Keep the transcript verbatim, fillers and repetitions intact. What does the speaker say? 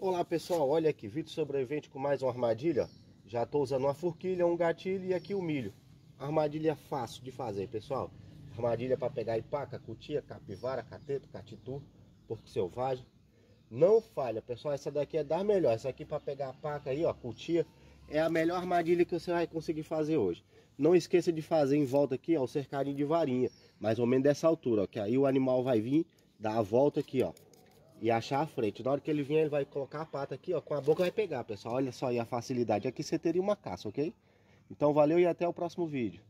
Olá pessoal, olha aqui, Vitor Sobrevivente com mais uma armadilha. Já estou usando uma forquilha, um gatilho e aqui o milho. Armadilha fácil de fazer, pessoal. Armadilha para pegar ipaca, cutia, capivara, cateto, catitu, porco selvagem. Não falha, pessoal, essa daqui é da melhor. Essa aqui para pegar a paca aí, ó, cutia, é a melhor armadilha que você vai conseguir fazer hoje. Não esqueça de fazer em volta aqui, ó, o cercadinho de varinha, mais ou menos dessa altura, ó, que aí o animal vai vir, dar a volta aqui, ó, e achar a frente. Na hora que ele vier, ele vai colocar a pata aqui, ó, com a boca vai pegar, pessoal. Olha só aí a facilidade. Aqui você teria uma caça, ok? Então valeu e até o próximo vídeo.